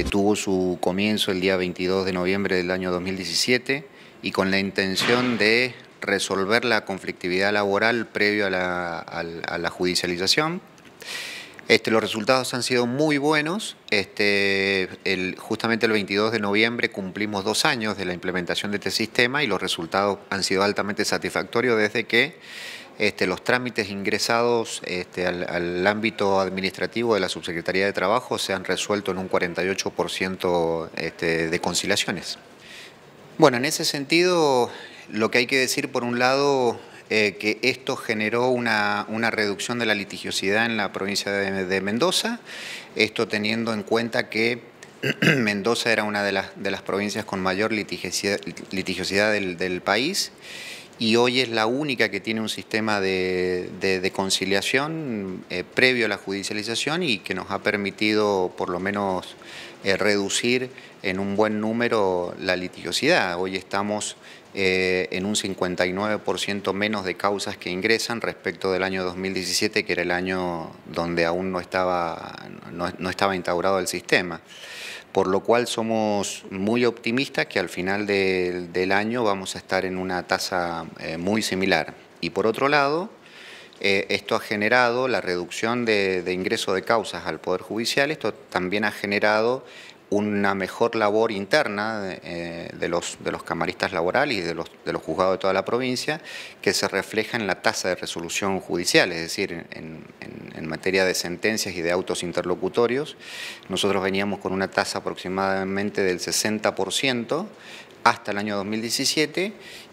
que tuvo su comienzo el día 22 de noviembre del año 2017 y con la intención de resolver la conflictividad laboral previo a la judicialización. Los resultados han sido muy buenos. Justamente el 22 de noviembre cumplimos 2 años de la implementación de este sistema y los resultados han sido altamente satisfactorios desde que los trámites ingresados al ámbito administrativo de la Subsecretaría de Trabajo se han resuelto en un 48% de conciliaciones. Bueno, en ese sentido, lo que hay que decir, por un lado, que esto generó una reducción de la litigiosidad en la provincia de Mendoza, esto teniendo en cuenta que Mendoza era una de las provincias con mayor litigiosidad del país, y hoy es la única que tiene un sistema de conciliación previo a la judicialización y que nos ha permitido por lo menos reducir en un buen número la litigiosidad. Hoy estamos en un 59% menos de causas que ingresan respecto del año 2017, que era el año donde aún no estaba instaurado el sistema. Por lo cual somos muy optimistas que al final del año vamos a estar en una tasa muy similar. Y por otro lado, esto ha generado la reducción de ingreso de causas al Poder Judicial. Esto también ha generado una mejor labor interna de los camaristas laborales y de los juzgados de toda la provincia, que se refleja en la tasa de resolución judicial, es decir, en materia de sentencias y de autos interlocutorios. Nosotros veníamos con una tasa aproximadamente del 60% hasta el año 2017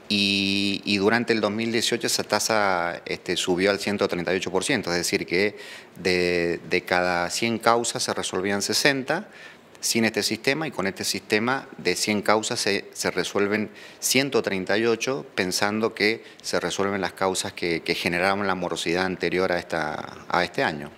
y durante el 2018 esa tasa subió al 138%, es decir, que de cada 100 causas se resolvían 60, sin este sistema, y con este sistema de 100 causas se resuelven 138, pensando que se resuelven las causas que generaron la morosidad anterior a este año.